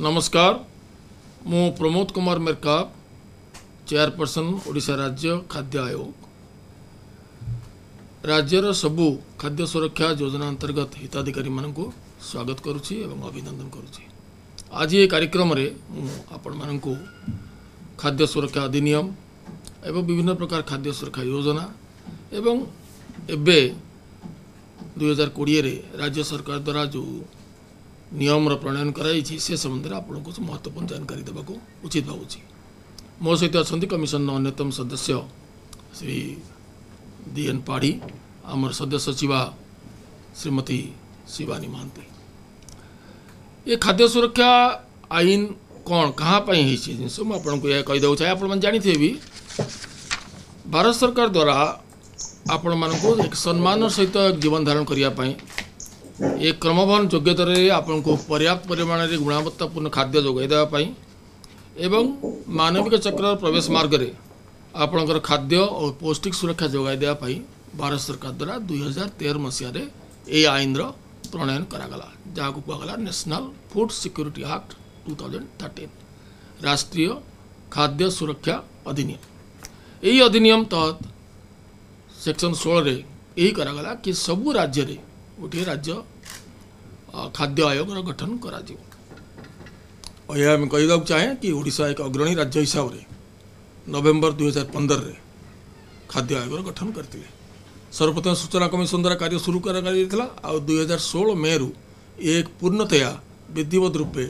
नमस्कार मु प्रमोद कुमार मेरका चेयरपर्सन ओडिशा राज्य खाद्य आयोग राज्यर सबु खाद्य सुरक्षा योजना अंतर्गत हिताधिकारी मानक स्वागत करुँची एवं अभिनंदन करुँची। आज ये कार्यक्रम रे आपण मानक खाद्य सुरक्षा अधिनियम एवं विभिन्न प्रकार खाद्य सुरक्षा योजना एवं एबे 2020 रे राज्य सरकार द्वारा जो नियम प्रणयन कराई से संबंध में आपको महत्वपूर्ण जानकारी देवाको उचित भावी। मो सहित अच्छा कमिशन अन्यतम सदस्य श्री DN पाढ़ी आमर सदस्य शिवा श्रीमती शिवानी महांती। ये खाद्य सुरक्षा आईन कौन कहाँ पर जिनस मुझे यह कहीदेव चाहिए। आप जानते भी भारत सरकार द्वारा आपण मानक एक सम्मान सहित एक जीवन धारण करने ये क्रमबद्ध योग्यता आपण को पर्याप्त परिमाण में गुणवत्तापूर्ण खाद्य जोगाई देवाई एवं मानविक चक्र प्रवेश मार्ग में आपणकर खाद्य और पौष्टिक सुरक्षा जोगाई देवाई भारत सरकार द्वारा 2013 मसीह ये आईन प्रणयन करागला जहाँ कहगला नेशनल फूड सिक्योरिटी आक्ट 2013 राष्ट्रीय खाद्य सुरक्षा अधिनियम। यही अधिनियम तहत सेक्शन 16 यही करागला कि सबू राज्य में गोटे राज्य खाद्य आयोग गठन करा और यह आम कह चाहें कि ओडिशा एक अग्रणी राज्य हिसाब से नवेम्बर 2015 रे खाद्य आयोग गठन करते। सर्वप्रथम सूचना कमिशन द्वारा कार्य शुरू कर 2016 मे रु एक पूर्णतया विधिवत रूपे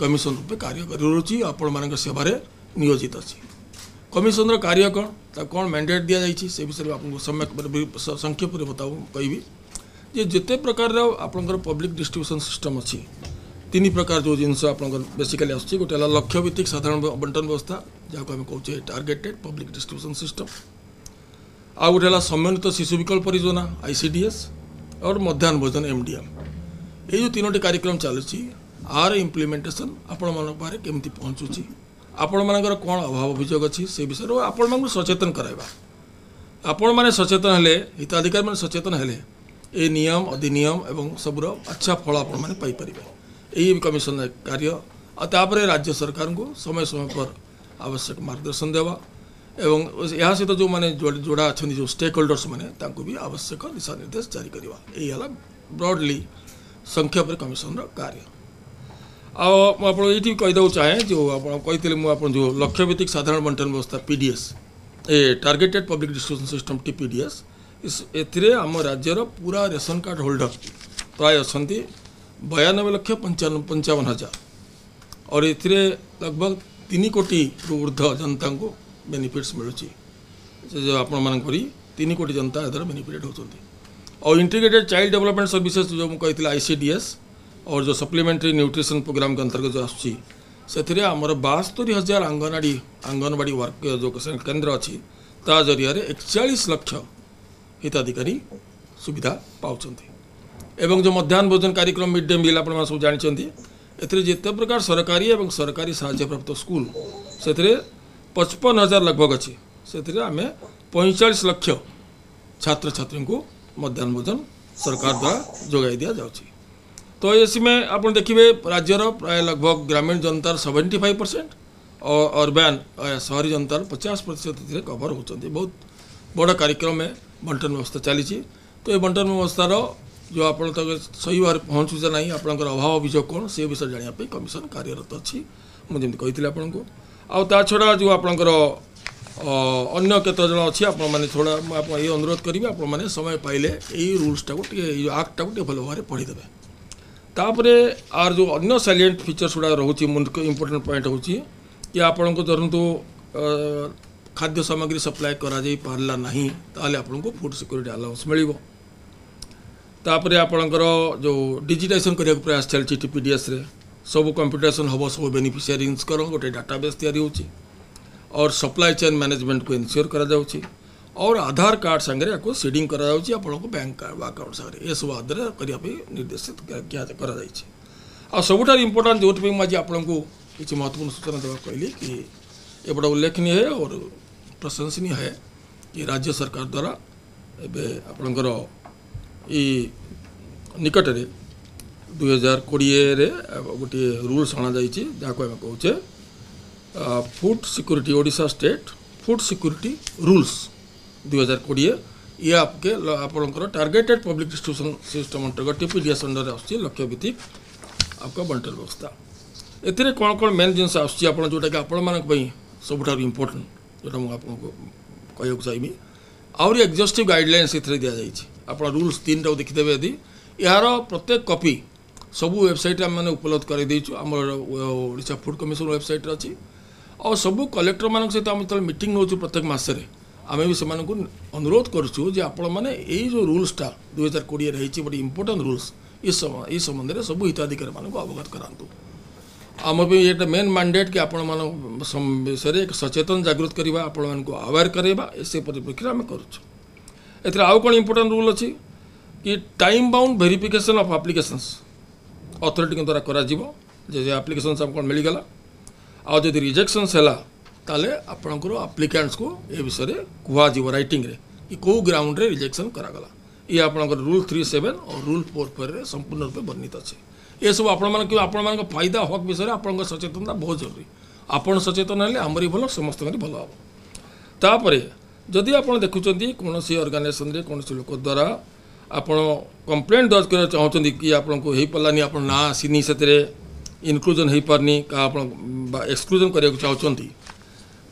कमिशन रूपे कार्य करुच्ची आपण मान सेवार नियोजित अच्छी। कमिशन कार्य कौन कौन मैंडेट दि जाइए से विषय में आपको सम्यक संक्षेप में कहबी। ये जिते प्रकार आपंकर पब्लिक डिस्ट्रीब्यूशन सिस्टम अच्छी तीन प्रकार जो जिनस बेसिकली आसो गोटे लक्ष्य भित्तिक साधारण बंटन व्यवस्था जहाँ आम कहे टार्गेटेड पब्लिक डिस्ट्रीब्यूशन सिस्टम आ गोटे समन्वित शिशु विकल्प परियोजना ICDS और मध्याह्न भोजन MDM। ये जो तीनोटी कार्यक्रम चलुची आर इम्प्लीमेंटेसन आपण माने केमती पहुँचुची आपण मानकर कौन अभाव अभियोग अच्छी से विषय में आपण मानक सचेतन कराइबा। आपण माने सचेतन हेले हिताधिकारी माने सचेतन हेले ये नियम अधिनियम एवं सबूर अच्छा फल आपण मैंने पाइपर। यही कमिशन कार्य और राज्य सरकार को समय समय पर आवश्यक मार्गदर्शन देवा एवं यहाँ सहित जो मैंने जोड़ा अच्छा जो स्टेक होल्डर्स मैंने भी आवश्यक दिशा निर्देश जारी करवा। यही ब्रॉडली संक्षेप कमिशन कार्य। आई कहीदेव चाहे जो आपको जो लक्ष्य भित्तिक साधारण बंटन व्यवस्था PDS ए targeted public distribution system TPDS इस आम राज्यर पूरा रेशन कार्ड होल्डर प्राय अच्छा 92,95,000 और ये लगभग 3 कोटी ऊर्ध जनता को बेनिफिट्स मिलूँ जो आपण मानी 3 कोटी जनता द्वारा बेनिफिटेड होती। और इंटीग्रेटेड चाइल्ड डेवलपमेंट सर्विसेज जो मुझे ICDS और जो सप्लीमेंट्री न्यूट्रिशन प्रोग्राम के अंतर्गत जो आसर आमर 72,000 आंगनवाड़ी वर्क जो केन्द्र अच्छी ता जरिया 41 लाख हिताधिकारी सुविधा पाँच। एवं जो मध्याह्न भोजन कार्यक्रम मिड डे मिल आप सब जानते जिते प्रकार सरकारी एवं सरकारी साहाय्य प्राप्त स्कूल से 55,000 लगभग अच्छी से आम 45 लाख छात्र छात्री को मध्याह्न भोजन सरकार द्वारा जोगाई दि जाऊँगी। तो इसमें आप देखिए राज्यर प्राय लगभग ग्रामीण जनतार 75% और अर्बान शहरी जनतार 50% कवर होती। बहुत बड़ा कार्यक्रम है बंटन व्यवस्था चली। तो ये बंटन व्यवस्थार जो आप सही भाव पहुँचुचे ना आपंकर अभाव अभियोग कौन से विषय जानापी कमिशन कार्यरत अच्छी मुझे कही आपण को। आ छड़ा जो आपंकर अगर केतज अच्छी आपने थोड़ा ये अनुरोध करी आपने समय पाइले यही रूल्सटा को आक्टा को भल भाव पढ़ीदेवे। तापर आर जो अन्य साइलेंट फीचर्स गुड़ा रोचे इम्पोर्टेंट पॉइंट हूँ कि आपण को धरतु खाद्य सामग्री सप्लाय कराला ना ताल आपको फूड सिक्योरिटी अलाउंस मिल। तापर आपणकर जो डिजिटाइजेशन करने को प्रयास चलती TPDS रे सब कंप्यूटेशन हम सब बेनिफिशियरी कर गोटे डाटाबेस तैयारी और सप्लाई चेन मैनेजमेंट को इनश्योर कर आधार कार्ड सांगे या सीडिंग कर बैंक अकाउंट सागर ये सब आधार करने निर्देशित कर सबुठ इम्पोर्टां जो आज आपको किसी महत्वपूर्ण सूचना देवा कहली कि ये बड़ा उल्लेखनीय है और प्रशंसनीय है कि राज्य सरकार द्वारा एवं आपणकर निकट में 2020 गोटे रूल्स अणाई जहाँ आम कौचे food security Odisha state food security rules 2020 ये आपके आपंकर टार्गेटेड पब्लिक डिस्ट्रीब्यूशन सिस्टम अंतर्गत टीपीडीएस अंडर आक्ष्यभित्तिक आपका बंटन व्यवस्था एतिर कौन कौन मेन जिनस आसटा कि आपण सबुठ इम्पोर्टां जोटा मुझे कहक चाहिए आहरी एग्जस्टिव गाइडलाइंस ये दि जाए रूल्स 3 टाक देखिदेवे यदि यार प्रत्येक कॉपी सबू वेबसाइट आम मैंने उपलब्ध कराई देचु आम ओडिशा फूड कमिशन वेबसाइट अच्छी और सबू कलेक्टर मान सहित आम जो मीटिंग नौ प्रत्येक मसरे आम भी से अनुरोध करूँ जे आपण मैंने जो रूल्सटा 2020 रही बड़े इम्पोर्टां रूल्स इस संबंध में सबू हिताधिकारी मानक अवगत करातु आम ये मेन मैंडेट कि आपण विषय एक सचेतन जागृत करवा आपण आवेयर कराइबा से परिप्रेक्षी आम कर आउ कौन इम्पोर्टां रूल अच्छी कि time bound verification of applications authority द्वारा कर एप्लिकेशंस आपको मिलगला आउ जब रिजेक्शंस है ताले आपंकर एप्लिकेंट्स को ये विषय कह रईटिंग कि कौ ग्राउंड रे रिजेक्शन करागला ये आपंकर रूल 3(7) और रूल 4(4) रे संपूर्ण रूप वर्णित अच्छे ये सब आपण फायदा हक विषय आपण सचेतनता बहुत जरूरी आपण सचेतन है आमरी भल समस्त भल हम तापर जदि आप देखुं कौन सी अर्गानाइजेसन कौन से लोक द्वारा आप कंप्लेंट दर्ज करना चाहते कि आपको हो पारानी आप ना आसनी से इनक्लूजन हो पारनी क्या एक्सक्लूजन कराया चाहते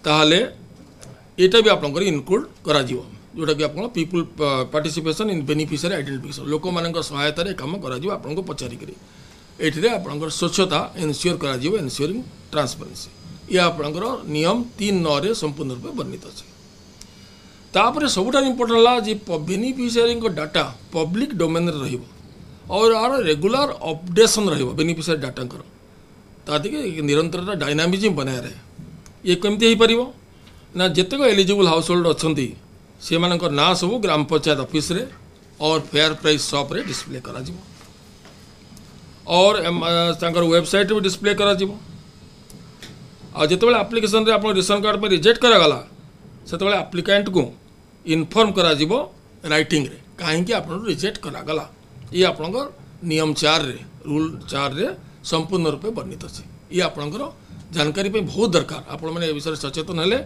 ताहले यहाँ भी आपंकर इनक्लूड कर जोटा कि आप people participation in beneficiary identification लोक मान सहायत कम कर पचारिकी आपंकर स्वच्छता एनश्योर कर एनश्योरिंग ट्रांसपेरेन्सी ये आपंकर नियम 3(9) रे संपूर्ण रूप से वर्णित अच्छे तापर सबुठा इम्पोर्टेन्ट है जी बेनिफिशियरी डाटा पब्लिक डोमेन रे और यार रेगुलर अपडेसन बेनिफिशियरी डाटा ताकि निरंतर डायनामिज्म बनाए रहे ये केमती हो पार ना जितक एलिजिबल हाउस होल्ड अच्छे से ना सब ग्राम पंचायत ऑफिस रे और फेयर प्राइस शॉप रे डिस्प्ले करा और वेबसाइट भी डिस्प्ले करा जिते एप्लिकेशन आप रेशन कार्ड पर रिजेक्ट करागला सेत एप्लिकेंट को इनफॉर्म करा जीवो राइटिंग रे कहीं आप रिजेक्ट करागला ये आपंकर नियम 4 रे रूल 4 रे संपूर्ण रूपे वर्णित अच्छे ये आपंकर जानकारी बहुत दरकार आपण मैंने विषय सचेतन हेले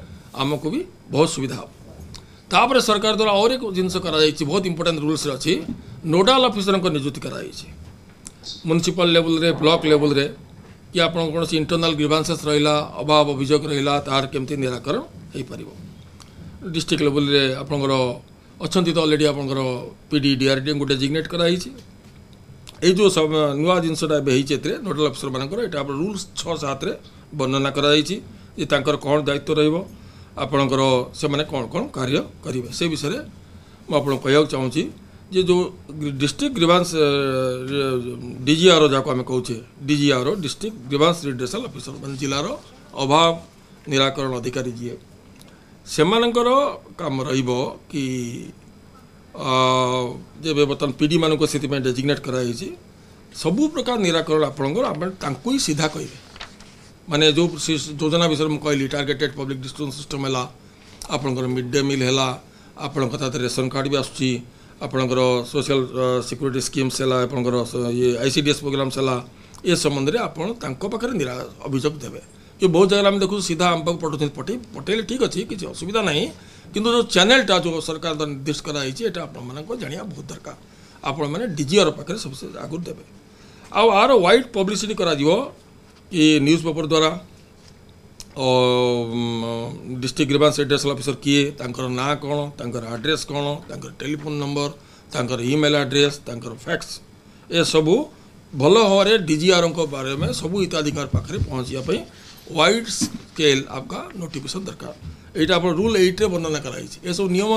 आमको भी बहुत सुविधा हम तापर सरकार द्वारा और एक जिनस बहुत इंपोर्टेंट रूल्स अच्छी नोडाल ऑफिसर को नियुक्ति कराई म्युनिसिपल लेवल रे ब्लॉक लेवल रे कि आप कौन इंटरनल ग्रीवांसेस रहा अभाव अभियोग रहा तार केमती निराकरण हो पार डिस्ट्रिक्ट लेवल रे आपंकर अच्छा तो अलरेडी आपंकर पीडी डीआरडीएम को डेजिग्नेट कराई ये जो सब नुआ जिनसटा होती नोडल अफिसर मानकर ये रूल्स 6-7 रे वर्णना कर कौन दायित्व रपणकर से मैंने कौन कौन कार्य करेंगे से विषय में आपको कहक चाहूँगी जे जो डिस्ट्रिक्ट ग्रीवांस डीजीआरओ जहाँ आम कहे DGRO district grievance redressal officer मान जिलार अभाव निराकरण अधिकारी जी से काम रि बर्तमान पीडी मान को डेजिग्नेट कराई सबू प्रकार निराकरण आपंकर सीधा कहे माने जो योजना विषय में कहली टार्गेटेड पब्लिक डिस्ट्रीब्यूशन सिस्टम है आपंकर मिड डे मिल है आपंकर रेशन कार्ड भी आसूसी आपंकर सोशल सिक्योरिटी स्कीम्स है आपंकर ये आईसीडीएस प्रोग्राम्स है ये संबंध में आपंकर अभियोग देवे ये बहुत जगह आम देखु सीधा आम पाक पठेले ठीक अच्छे किसी असुविधा ना किंतु जो चैनलटा जो सरकार द्वारा निर्देश कराई को जाना बहुत दरकार आपण मैंने डीजीआर पाखे सबसे आगुरी देवे आर वाइड पब्लिसिटी करा न्यूज पेपर द्वारा और डिस्ट्रिक्ट ग्रीवांस एड्रेसल ऑफिसर किए तांकर ना कौन तांकर एड्रेस कौन तांकर टेलीफोन नंबर तांकर ईमेल एड्रेस तांकर फैक्स ये सबू भल हमारे डीजीआर बारे में सबू हिताधिकार पाखे पहुँचापी वाइड स्केल आपका नोटिफिकेशन दरकार ये आप रूल 8 रे वर्णना कराई ये सब नियम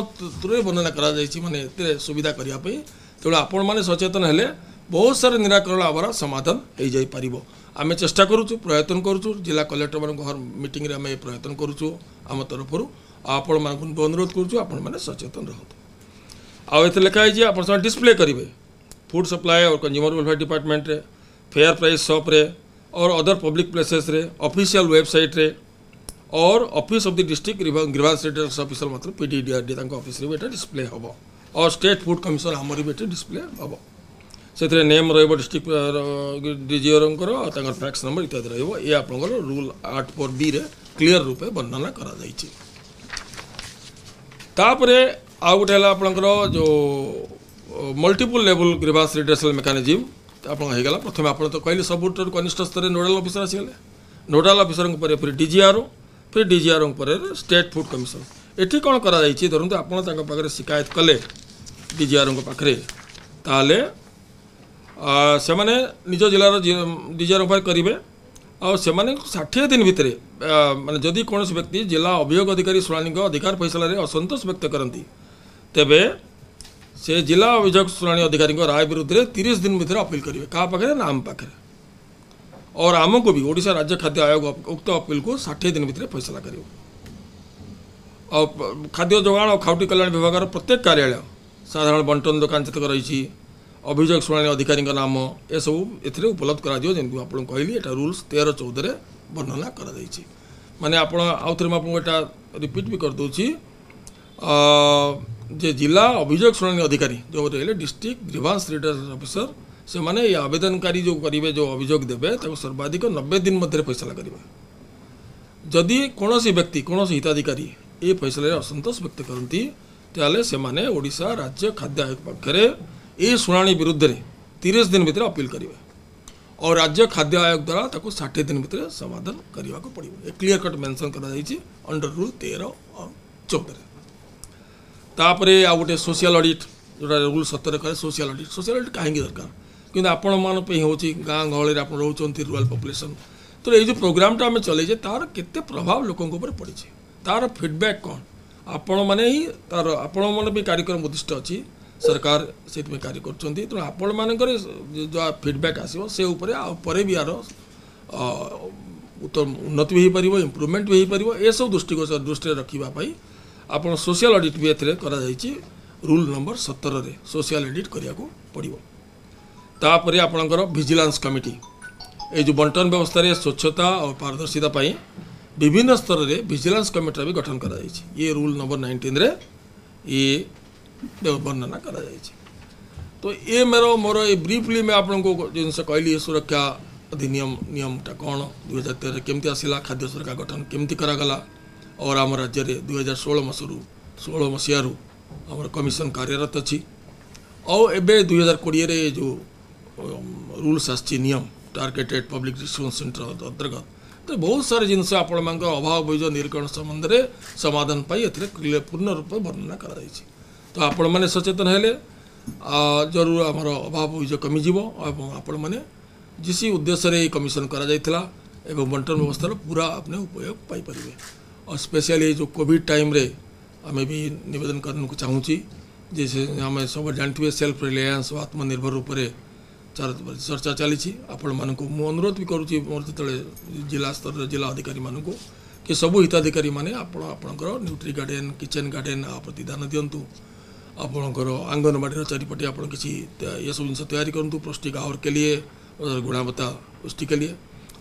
वर्णना कराई मानते सुविधा करने तेणु आपण मैंने सचेतन हेले बहुत सारे निराकरण आवार समाधान हो जापर आम चेष्टा करूँ प्रयत्न करूँ जिला कलेक्टर मान हर मीटिंग रे आम प्रयत्न करूँ आम तरफ आपण मान अनुरोध करूँ आपण मैंने सचेतन रहतु आउ ये लिखाई आप डिस्प्ले करेंगे फूड सप्लाई और कंज्यूमर वेलफेयर डिपार्टमेंट रे फेयर प्राइस शॉप रे और अदर पब्लिक प्लेसेस रे ऑफिशियल वेबसाइट रे और office of the district grievance redressal officer मतलब पीडीडीआरडी ऑफिस रे भी डिस्प्ले हम और स्टेट फूड कमिशन आमरी भी डिस्प्ले हम से नेम डिस्ट्रिक्ट डीजीओर फैक्स नंबर इत्यादि रही आप रूल 8(4)(b) रे क्लीयर रूपे वर्णना करापर आउ गोटे आप जो multiple level grievance redressal mechanism आपगला प्रथम आप तो कहली सब कनिष्ठ स्तर नोडाल ऑफिसर आसीगले नोडाल ऑफिसर फिर डीजीआरओ फिर डीजीआरओ पर स्टेट फूड कमिशन ये कौन करते आपड़ा शिकायत कले डीजीआरओ पाखे ताले से मैंने निज जिलार डीजीआरओ करेंगे और से 60 दिन भितर माने जदि कौन व्यक्ति जिला अभियोग अधिकारी शुणाणी अधिकार फैसला असंतोष व्यक्त करती तेबे से जिला अभियोग शुणाणी अधिकारी राय विरुद्ध 30 दिन भितर अपिल करेंगे क्या पाखे ना आम पाखे और आम को भी ओडिशा राज्य खाद्य आयोग उक्त अपिल को 60 दिन भितर फैसला करें और खाद्य जोगाण और खाउटी कल्याण विभाग प्रत्येक कार्यालय साधारण बंटन दुकान जितक रही अभियोग शुणाणी अधिकारी नाम ए सब एथिरे उपलब्ध करा दियो जेंतु आपन कहली एटा रूल्स 13-14 रे वर्णना करा दैछि माने आपन आउ थरे आपन एटा रिपीट भी कर दोछि जे जिला अभियोग शुणाणी अधिकारी जो रहले डिस्ट्रिक्ट ग्रीवांस रिड्रेसल ऑफिसर से माने या आवेदनकारी जो करिवे जो अभियोग देबे त सर्वाधिक 90 दिन मध्ये फैसला करिवे जदि कोनोसी व्यक्ति कोनोसी हिताधिकारी ए फैसले असंतोष व्यक्त करंती ताले से माने ओडिशा राज्य खाद्य आयोग पाखरे ये शुणाणी विरुद्ध 30 दिन भितर अपील करेंगे और राज्य खाद्य आयोग द्वारा ताको 60 दिन भितर समाधान करने को पड़ो। क्लियर कट मेंशन करा जाइछि अंडर रूल 13 और 14। तापरे आ गोटे सोशल ऑडिट जोटा रूल 17 कहे सोशल ऑडिट कहीं दरकार कि आपण मान हूँ गाँ गहल आप रोचे रूराल पपुलेसन तो ये प्रोग्रामटा आम चलैजे तार केते प्रभाव लोकों पड़े तार फीडबैक कौन आपण मैंने ही तार आपण मन भी कार्यक्रम उद्दिष्ट अच्छी सरकार से कार्य करते तेना आपण मान फीडबैक आसो से भी यार उत्तम उन्नति भी हो पार इम्प्रुवमेंट भी हो पार सब दृष्टिगोचर दृष्टि रखापी आप सोशल ऑडिट भी ए रूल नंबर 17 रे सोशल ऑडिट करने को पड़ो। तापर आपणकर विजिलेंस कमिटी ये जो बंटन व्यवस्था रे स्वच्छता और पारदर्शिता पाई विभिन्न स्तर में विजिलेंस कमिटी भी गठन करा ये रूल नंबर 19 रे ये वर्णना करा तो ये मेरो मोर ये ब्रीफली मैं आपको जिनस कहली सुरक्षा अधिनियम नियमटा कौन 2013 केमती आसला खाद्य सुरक्षा गठन केमती करागला और आम राज्य 2016 मसीह आम कमिशन कार्यरत अच्छी और एबे 2020 रे जो रूल्स आसछि नियम टार्गेटेड पब्लिक डिस्ट्रीब्यूशन सेंटर अंतर्गत तो बहुत सारे जिनस आपण मान अभाव अभियोग निरीक्षण संबंध में समाधान पाई ए पूर्ण रूप वर्णना करा तो आपण मैंने सचेतन हेले जरूर आमर अभाव अभियोग कमिज आपण मैंने जिस उद्देश्य ये कमिशन करा एवं बंटन व्यवस्थार पूरा आपने उपयोग पाई पारे और स्पेशली जो कोविड टाइम रे आम भी निवेदन करने को चाहूँगी जैसे आम सब जानते सेल्फ रिलायंस और आत्मनिर्भर उपर चर्चा चली आपण मानक मु अनुरोध भी करुँची मोर जो जिला स्तर जिला अधिकारी मानक कि सबू हिताधिकारी मैंने न्यूट्री गार्डन किचेन गार्डन आप ध्यान दिंतु आपणकर आंगनबाड़ी चारिपटे आप किसी ये सब जिनस तैयारी करूँ पौष्टिक आहार के लिए गुणवत्ता पुष्टि के लिए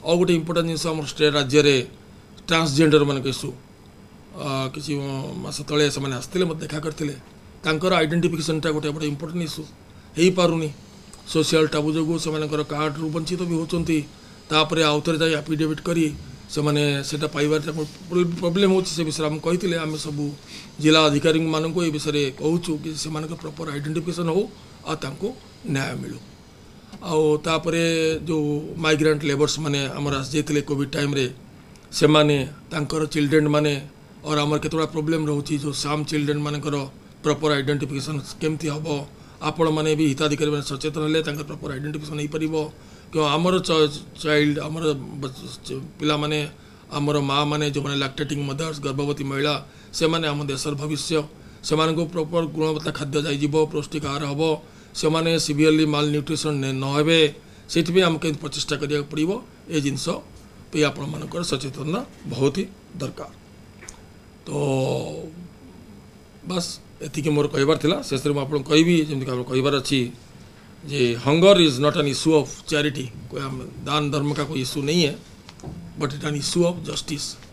और गोटे इम्पोर्टां जिनस आम स्टेट राज्य में ट्रांसजेंडर मान इस्यू किसी मस ते से आसते मत देखा करते आइडेंटिफिकेशनटा गोटे बड़े इम्पोर्टां इस्यू हो पारुनी सोशल टाबू जो से कार्ड्रु वंचित भी होती तापर आउ थे जाए एफिडेविट कर से प्रोब्लेम हो विषय आम कही आम सबू जिला अधिकारी मानक ये विषय कहूँ कि से प्रॉपर आइडेंटिफिकेशन हो न्याय मिलू आपर जो माइग्रेंट लेबर्स मैंने आमर आसते कोविड टाइम रे से चिल्ड्रेन मैंने और आमर केतोड़ा प्रोब्लेम रोचे जो साम चिल्ड्रेन मानकर प्रॉपर आइडेंटिफिकेशन केमती हे आपण मैंने भी हिताधिकारी मैंने सचेतन है प्रॉपर आइडेंटिफिकेशन हो पार क्यों आमर चाइल्ड आमर पिला माने आमर माँ माने जो मैंने लैक्टेटिंग मदर्स गर्भवती महिला से माने आम देशर भविष्य से मानको प्रॉपर गुणवत्ता खाद्य जाइजिबो पौष्टिक आहार हबो से माने सीवियरली माल न्यूट्रिशन नहेबे सेति पे आम के प्रचेष्टा करिया पड़िबो ए जिंस पे आपण मानकर सचेतना बहुत ही दरकार। तो बस एतिके मोर कहबार थिला शेष रे म आपण कहबी जेमति का कहबार अछि जी hunger is not an issue of charity, कोई दान धर्म का कोई इश्यू नहीं है, but it an issue of justice.